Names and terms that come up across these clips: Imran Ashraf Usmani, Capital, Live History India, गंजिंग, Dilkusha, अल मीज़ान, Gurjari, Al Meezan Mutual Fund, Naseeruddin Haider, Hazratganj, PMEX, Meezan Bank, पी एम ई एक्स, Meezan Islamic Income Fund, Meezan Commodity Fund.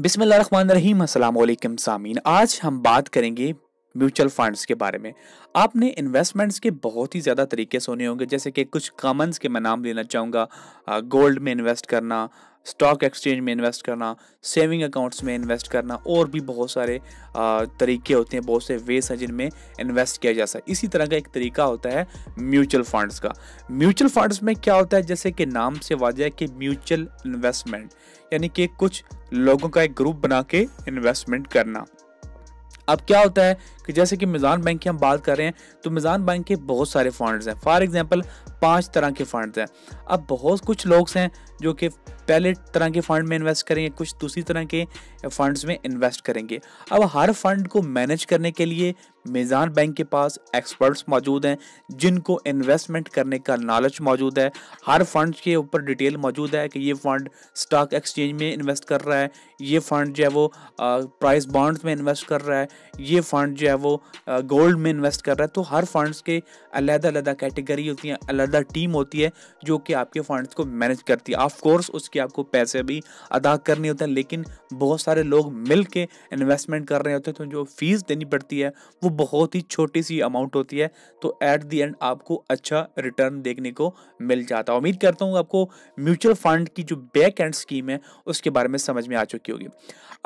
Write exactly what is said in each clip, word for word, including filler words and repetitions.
बिस्मिल्लाहिर्रहमानिर्रहीम, अस्सलाम वालेकुम सामीन। आज हम बात करेंगे म्यूचुअल फंड्स के बारे में। आपने इन्वेस्टमेंट्स के बहुत ही ज़्यादा तरीके सुने होंगे, जैसे कि कुछ कॉमन्स के मैं नाम लेना चाहूँगा। गोल्ड में इन्वेस्ट करना, स्टॉक एक्सचेंज में इन्वेस्ट करना, सेविंग अकाउंट्स में इन्वेस्ट करना, और भी बहुत सारे आ, तरीके होते हैं, बहुत से वेस हैं जिनमें इन्वेस्ट किया जा सकता है। इसी तरह का एक तरीका होता है म्यूचुअल फंड्स का। म्यूचुअल फंड्स में क्या होता है, जैसे कि नाम से वाज़ह है कि म्यूचुअल इन्वेस्टमेंट, यानी कि कुछ लोगों का एक ग्रुप बना के इन्वेस्टमेंट करना। अब क्या होता है कि जैसे कि मीज़ान बैंक की हम बात कर रहे हैं, तो मीज़ान बैंक के बहुत सारे फंड्स हैं। फॉर एग्जांपल पांच तरह के फंड्स हैं। अब बहुत कुछ लोग हैं जो कि पहले तरह के फंड में इन्वेस्ट करेंगे, कुछ दूसरी तरह के फंड्स में इन्वेस्ट करेंगे। अब हर फंड को मैनेज करने के लिए मीज़ान बैंक के पास एक्सपर्ट्स मौजूद हैं जिनको इन्वेस्टमेंट करने का नॉलेज मौजूद है। हर फंड के ऊपर डिटेल मौजूद है कि ये फंड स्टॉक एक्सचेंज में इन्वेस्ट कर रहा है, ये फंड जो है वो प्राइस बॉन्ड्स में इन्वेस्ट कर रहा है, ये फंड जो है वो गोल्ड में इन्वेस्ट कर रहा है। तो हर फंड्स के अलग अलग कैटेगरी होती है, अलग टीम होती है जो कि आपके फंड्स को मैनेज करती है। ऑफ कोर्स उसके आपको पैसे भी अदा करने होते हैं, लेकिन बहुत सारे लोग मिल के इन्वेस्टमेंट कर रहे होते हैं, तो जो फीस देनी पड़ती है वो बहुत ही छोटी सी अमाउंट होती है। तो एट द एंड आपको अच्छा रिटर्न देखने को मिल जाता है। उम्मीद करता हूँ आपको म्यूचुअल फंड की जो बैक एंड स्कीम है उसके बारे में समझ में आ चुकी होगी।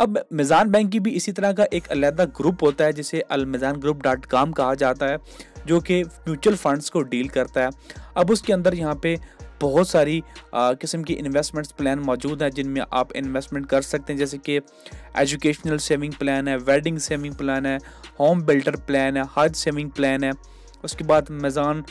अब मीज़ान बैंक की भी इसी तरह का एक अलग ग्रुप होता है जिसे अल मीज़ान group dot com कहा जाता है, जो कि म्यूचुअल फंड्स को डील करता है। अब उसके अंदर यहाँ पे बहुत सारी किस्म की इन्वेस्टमेंट्स प्लान मौजूद हैं जिनमें आप इन्वेस्टमेंट कर सकते हैं, जैसे कि एजुकेशनल सेविंग प्लान है, वेडिंग सेविंग प्लान है, होम बिल्डर प्लान है, हज सेविंग प्लान है, उसके बाद मीज़ान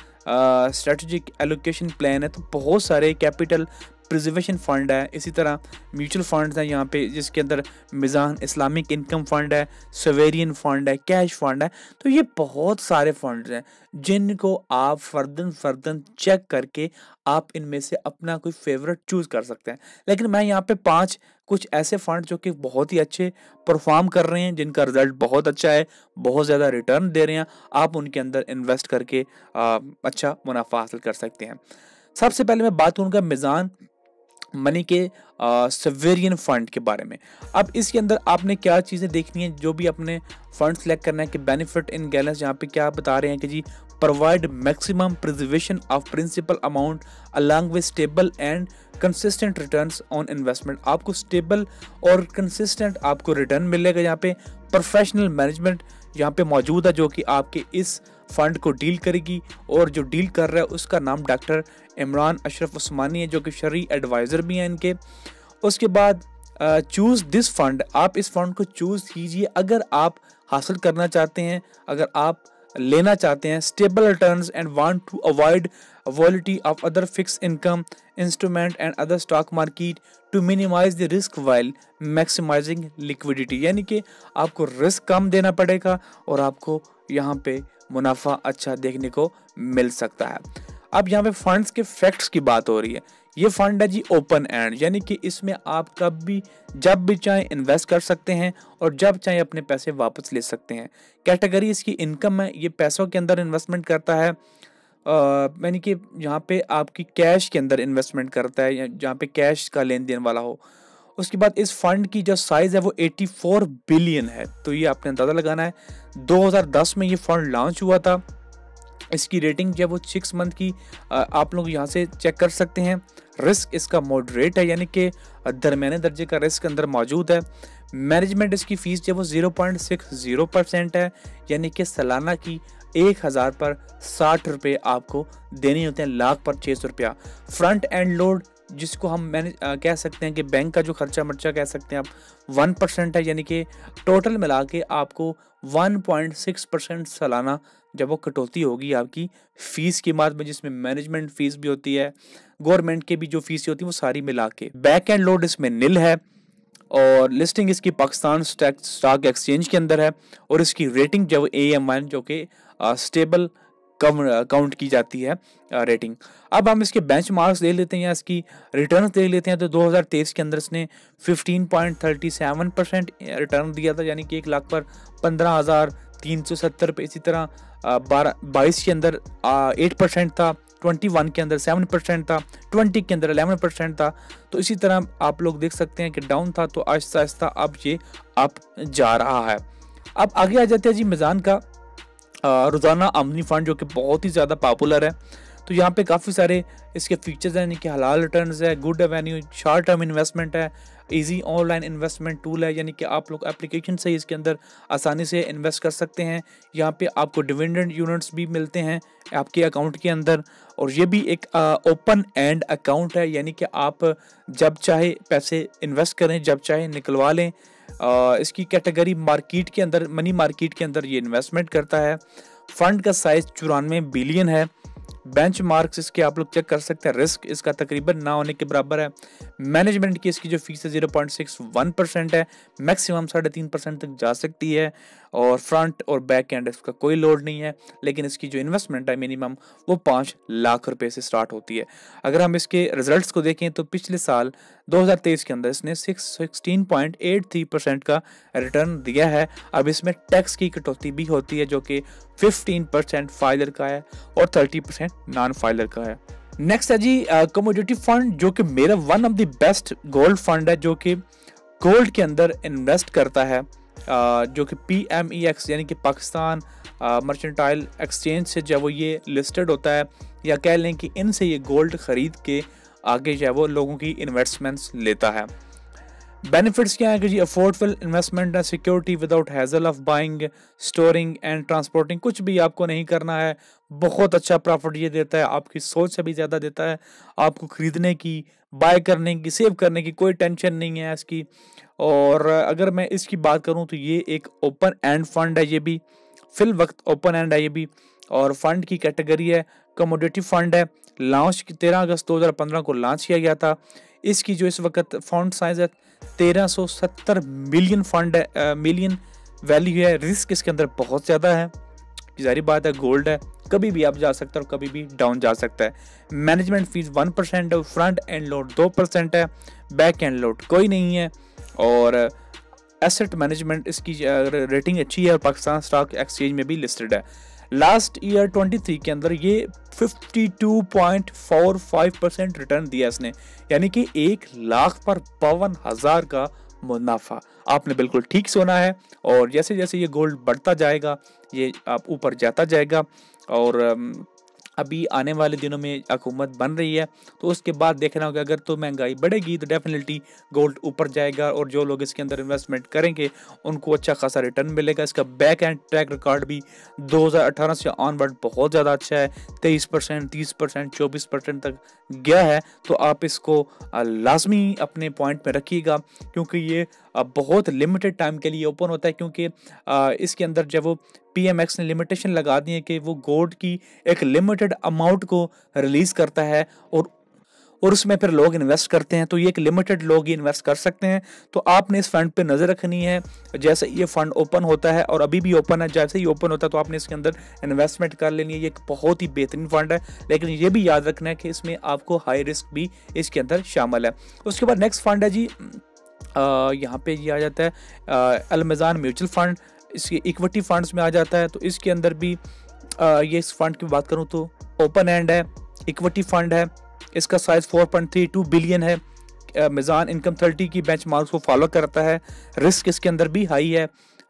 स्ट्रेटजिक एलोकेशन प्लान है। तो बहुत सारे कैपिटल प्रिजर्वेशन फंड है, इसी तरह म्यूचुअल फंड्स हैं यहाँ पे जिसके अंदर मीज़ान इस्लामिक इनकम फंड है, सोवेरियन फंड है, कैश फंड है। तो ये बहुत सारे फंड्स हैं जिनको आप फर्दन फर्दन चेक करके आप इनमें से अपना कोई फेवरेट चूज़ कर सकते हैं। लेकिन मैं यहाँ पे पांच कुछ ऐसे फंड जो कि बहुत ही अच्छे परफॉर्म कर रहे हैं, जिनका रिज़ल्ट बहुत अच्छा है, बहुत ज़्यादा रिटर्न दे रहे हैं, आप उनके अंदर इन्वेस्ट करके आ, अच्छा मुनाफा हासिल कर सकते हैं। सबसे पहले मैं बात करूँगा मीज़ान मनी के सोवेरियन फंड के बारे में। अब इसके अंदर आपने क्या चीज़ें देखनी है, जो भी अपने फंड सेलेक्ट करना है कि बेनिफिट इन गैलेंस यहाँ पे क्या बता रहे हैं कि जी provide maximum preservation of principal amount along with stable and consistent returns on investment. आपको स्टेबल और कंसिस्टेंट आपको रिटर्न मिलेगा। यहाँ पे प्रोफेशनल मैनेजमेंट यहाँ पे मौजूद है जो कि आपके इस फंड को डील करेगी, और जो डील कर रहा है उसका नाम डॉक्टर इमरान अशरफ उस्मानी है जो कि शरी एडवाइज़र भी हैं इनके। उसके बाद चूज़ दिस फंड, आप इस फंड को चूज़ कीजिए अगर आप हासिल करना चाहते हैं, अगर आप लेना चाहते हैं stable returns and want to avoid volatility of other fix income instrument and other stock market to minimise the risk while maximising liquidity. यानी कि आपको रिस्क कम देना पड़ेगा और आपको यहाँ पे मुनाफा अच्छा देखने को मिल सकता है। अब यहाँ पे फंड्स के फैक्ट्स की बात हो रही है। ये फंड है जी ओपन एंड, यानी कि इसमें आप कब भी जब भी चाहें इन्वेस्ट कर सकते हैं और जब चाहें अपने पैसे वापस ले सकते हैं। कैटेगरी इसकी इनकम है, ये पैसों के अंदर इन्वेस्टमेंट करता है, यानी कि यहाँ पे आपकी कैश के अंदर इन्वेस्टमेंट करता है जहाँ पे कैश का लेन देन वाला हो। उसके बाद इस फंड की जो साइज़ है वो चौरासी बिलियन है। तो ये आपने अंदाज़ा लगाना है, दो हज़ार दस में ये फंड लॉन्च हुआ था। इसकी रेटिंग जो है वो सिक्स मंथ की आप लोग यहाँ से चेक कर सकते हैं। रिस्क इसका मॉडरेट है, यानी कि दरमियाने दर्जे का रिस्क अंदर मौजूद है। मैनेजमेंट इसकी फ़ीस जो है वो zero point six zero percent है, यानी कि सालाना की एक हज़ार पर साठ रुपये आपको देने होते हैं, लाख पर छः सौ रुपया। फ्रंट एंड लोड जिसको हम मैनेज कह सकते हैं कि बैंक का जो खर्चा मर्चा कह सकते हैं आप, वन परसेंट है, यानी कि टोटल मिला के आपको वन पॉइंट सिक्स परसेंट सालाना जब वो कटौती होगी आपकी फ़ीस की मार्ग में, जिसमें मैनेजमेंट फ़ीस भी होती है, गवर्नमेंट के भी जो फीस होती है वो सारी मिला के। बैक एंड लोड इसमें नील है, और लिस्टिंग इसकी पाकिस्तान स्टॉक एक्सचेंज के अंदर है, और इसकी रेटिंग जब ए एम वन जो कि स्टेबल काउंट की जाती है रेटिंग। अब हम इसके बेंचमार्क्स ले लेते हैं या इसकी रिटर्न्स देख लेते हैं। तो दो हज़ार तेईस के अंदर इसने पंद्रह पॉइंट सैंतीस परसेंट रिटर्न दिया था, यानी कि एक लाख पर पंद्रह हज़ार तीन सौ सत्तर पे। इसी तरह बारह बाईस के अंदर आठ परसेंट था, इक्कीस के अंदर सात परसेंट था, बीस के अंदर ग्यारह परसेंट था। तो इसी तरह आप लोग देख सकते हैं कि डाउन था तो आहिस्ता आहिस्ता अब ये अप जा रहा है। अब आगे आ जाते हैं जी मीज़ान का रोज़ाना आमदनी फ़ंड जो कि बहुत ही ज़्यादा पॉपुलर है। तो यहाँ पे काफ़ी सारे इसके फीचर्स हैं, यानी कि हलाल रिटर्न्स है, good avenue, short term investment है, इजी ऑनलाइन इन्वेस्टमेंट टूल है, यानी कि आप लोग एप्लीकेशन से इसके अंदर आसानी से इन्वेस्ट कर सकते हैं। यहाँ पे आपको डिविडेंड यूनिट्स भी मिलते हैं आपके अकाउंट के अंदर, और ये भी एक ओपन एंड अकाउंट है, यानी कि आप जब चाहे पैसे इन्वेस्ट करें, जब चाहे निकलवा लें। आ, इसकी कैटेगरी मार्केट के अंदर, मनी मार्केट के अंदर ये इन्वेस्टमेंट करता है। फ़ंड का साइज़ चौरानवे बिलियन है। बेंच मार्क्स इसके आप लोग चेक कर सकते हैं, रिस्क इसका तकरीबन ना होने के बराबर है। मैनेजमेंट की इसकी जो फीस है zero point six one percent है, मैक्सिमम साढ़े तीन परसेंट तक जा सकती है, और फ्रंट और बैक एंड इसका कोई लोड नहीं है। लेकिन इसकी जो इन्वेस्टमेंट है मिनिमम वो पाँच लाख रुपए से स्टार्ट होती है। अगर हम इसके रिजल्ट्स को देखें तो पिछले साल दो हज़ार तेईस के अंदर इसने six sixteen point eight three percent का रिटर्न दिया है। अब इसमें टैक्स की कटौती भी होती है जो कि फिफ्टीन परसेंट फाइलर का है और थर्टी परसेंट नॉन फाइलर का है। नेक्स्ट है जी कमोडिटी फंड, जो कि मेरा one of the best gold fund है, जो कि गोल्ड के अंदर इन्वेस्ट करता है, uh, जो कि पी एम ई एक्स यानी कि पाकिस्तान मर्चेंटाइल एक्सचेंज से जब वो ये लिस्टेड होता है, या कह लें कि इनसे ये गोल्ड ख़रीद के आगे जो है वो लोगों की इन्वेस्टमेंट्स लेता है। बेनिफिट्स क्या हैं कि जी अफोर्डेबल इन्वेस्टमेंट है, security without hassle of buying, storing and transporting, कुछ भी आपको नहीं करना है। बहुत अच्छा प्रॉफिट ये देता है, आपकी सोच से भी ज़्यादा देता है। आपको ख़रीदने की, बाय करने की, सेव करने की कोई टेंशन नहीं है इसकी। और अगर मैं इसकी बात करूँ तो ये एक ओपन एंड फंड है, ये भी फिल वक्त ओपन एंड है ये भी, और फंड की कैटेगरी है कमोडिटी फंड है। लॉन्च की तेरह अगस्त दो हज़ार पंद्रह को लॉन्च किया गया था। इसकी जो इस वक्त फंड साइज है तेरह सौ सत्तर मिलियन फंड है, मिलियन वैल्यू है। रिस्क इसके अंदर बहुत ज़्यादा है, जारी बात है गोल्ड है, कभी भी आप जा सकते हो, कभी भी डाउन जा सकता है। मैनेजमेंट फीस वन परसेंट है, फ्रंट एंड लोड दो परसेंट है, बैक एंड लोड कोई नहीं है, और एसेट मैनेजमेंट इसकी रेटिंग अच्छी है और पाकिस्तान स्टॉक एक्सचेंज में भी लिस्टेड है। लास्ट ईयर तेईस के अंदर ये बावन पॉइंट चार पाँच परसेंट रिटर्न दिया इसने, यानी कि एक लाख पर बावन हज़ार का मुनाफा। आपने बिल्कुल ठीक सुना है, और जैसे जैसे ये गोल्ड बढ़ता जाएगा ये आप ऊपर जाता जाएगा। और अभी आने वाले दिनों में हुकूमत बन रही है तो उसके बाद देखना होगा, अगर तो महंगाई बढ़ेगी तो डेफिनेटली गोल्ड ऊपर जाएगा, और जो लोग इसके अंदर इन्वेस्टमेंट करेंगे उनको अच्छा खासा रिटर्न मिलेगा। इसका बैक एंड ट्रैक रिकॉर्ड भी दो हज़ार अठारह से ऑनवर्ड बहुत ज़्यादा अच्छा है, तेईस परसेंट, तीस परसेंट, चौबीस परसेंट तक गया है। तो आप इसको लाजमी अपने पॉइंट में रखिएगा, क्योंकि ये बहुत लिमिटेड टाइम के लिए ओपन होता है, क्योंकि इसके अंदर जब वो पीएमएक्स ने लिमिटेशन लगा दी है कि वो गोल्ड की एक लिमिटेड अमाउंट को रिलीज़ करता है और और उसमें फिर लोग इन्वेस्ट करते हैं, तो ये एक लिमिटेड लोग ही इन्वेस्ट कर सकते हैं। तो आपने इस फंड पे नज़र रखनी है जैसे ये फंड ओपन होता है, और अभी भी ओपन है, जैसे ही ओपन होता है तो आपने इसके अंदर इन्वेस्टमेंट कर लेनी है। ये एक बहुत ही बेहतरीन फंड है, लेकिन ये भी याद रखना है कि इसमें आपको हाई रिस्क भी इसके अंदर शामिल है। उसके बाद नेक्स्ट फंड है जी, यहाँ पे ये आ जाता है अल मीज़ान म्यूचुअल फंड, इसके इक्विटी फंड्स में आ जाता है। तो इसके अंदर भी आ, ये इस फंड की बात करूँ तो ओपन एंड है, इक्विटी फंड है, इसका साइज़ चार पॉइंट तीन दो बिलियन है। मीज़ान इनकम थर्टी की बेंचमार्क्स को फॉलो करता है, रिस्क इसके अंदर भी हाई है।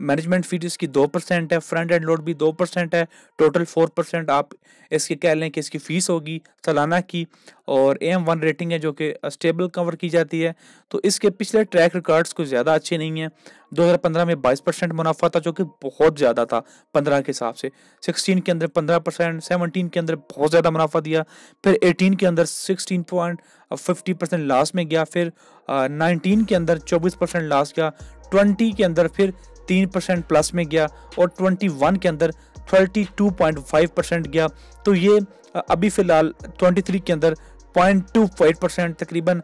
मैनेजमेंट फीस इसकी दो परसेंट है, फ्रंट एंड लोड भी दो परसेंट है, टोटल फोर परसेंट आप इसके कह लें कि इसकी फ़ीस होगी सालाना की, और एम वन रेटिंग है जो कि स्टेबल कवर की जाती है। तो इसके पिछले ट्रैक रिकॉर्ड्स को ज़्यादा अच्छे नहीं है। दो हज़ार पंद्रह में बाईस परसेंट मुनाफा था जो कि बहुत ज़्यादा था पंद्रह के हिसाब से, सोलह के अंदर पंद्रह परसेंट, सत्रह के अंदर बहुत ज़्यादा मुनाफा दिया, फिर अठारह के अंदर सोलह पॉइंट पचास परसेंट लॉस में गया, फिर उन्नीस के अंदर चौबीस परसेंट लॉस गया, बीस के अंदर फिर तीन परसेंट प्लस में गया, और इक्कीस के अंदर बत्तीस पॉइंट पाँच परसेंट गया। तो ये अभी फ़िलहाल तेईस के अंदर पॉइंट टू फाइव परसेंट तकरीबन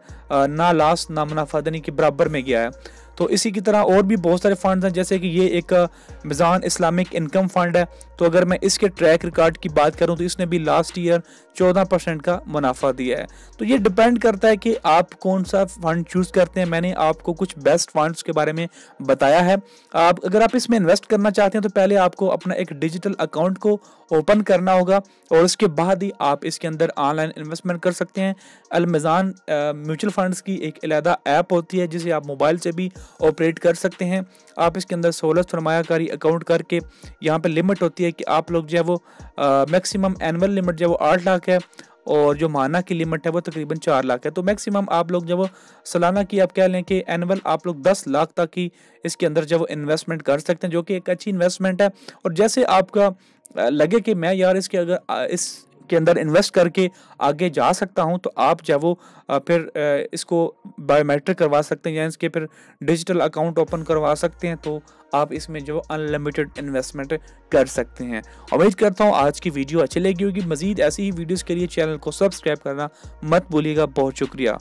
ना लास्ट ना मुनाफा देने के बराबर में गया है। तो इसी की तरह और भी बहुत सारे फंड्स हैं, जैसे कि ये एक मीज़ान इस्लामिक इनकम फंड है। तो अगर मैं इसके ट्रैक रिकॉर्ड की बात करूं तो इसने भी लास्ट ईयर चौदह परसेंट का मुनाफा दिया है। तो ये डिपेंड करता है कि आप कौन सा फंड चूज़ करते हैं। मैंने आपको कुछ बेस्ट फंड्स के बारे में बताया है। आप अगर आप इसमें इन्वेस्ट करना चाहते हैं तो पहले आपको अपना एक डिजिटल अकाउंट को ओपन करना होगा और उसके बाद ही आप इसके अंदर ऑनलाइन इन्वेस्टमेंट कर सकते हैं। अल मीज़ान म्यूचुअल फंड्स की एक अलहदा ऐप होती है जिसे आप मोबाइल से भी ऑपरेट कर सकते हैं। आप इसके अंदर सोलह सरमायाकारी अकाउंट करके, यहाँ पे लिमिट होती है कि आप लोग जो है वो मैक्सिमम एनुअल लिमिट जो है वो आठ लाख है और जो माना की लिमिट है वो तकरीबन चार लाख है। तो मैक्सिमम आप लोग जब वो सालाना की आप कह लें कि एनुअल आप लोग दस लाख तक की इसके अंदर जब वो इन्वेस्टमेंट कर सकते हैं, जो कि एक अच्छी इन्वेस्टमेंट है। और जैसे आपका लगे कि मैं यार इसके अगर इस के अंदर इन्वेस्ट करके आगे जा सकता हूं, तो आप जब वो फिर इसको बायोमेट्रिक करवा सकते हैं या इसके फिर डिजिटल अकाउंट ओपन करवा सकते हैं। तो आप इसमें जो अनलिमिटेड इन्वेस्टमेंट कर सकते हैं। उम्मीद करता हूं आज की वीडियो अच्छी लगी होगी। मज़ीद ऐसी ही वीडियोज़ के लिए चैनल को सब्सक्राइब करना मत भूलिएगा। बहुत शुक्रिया।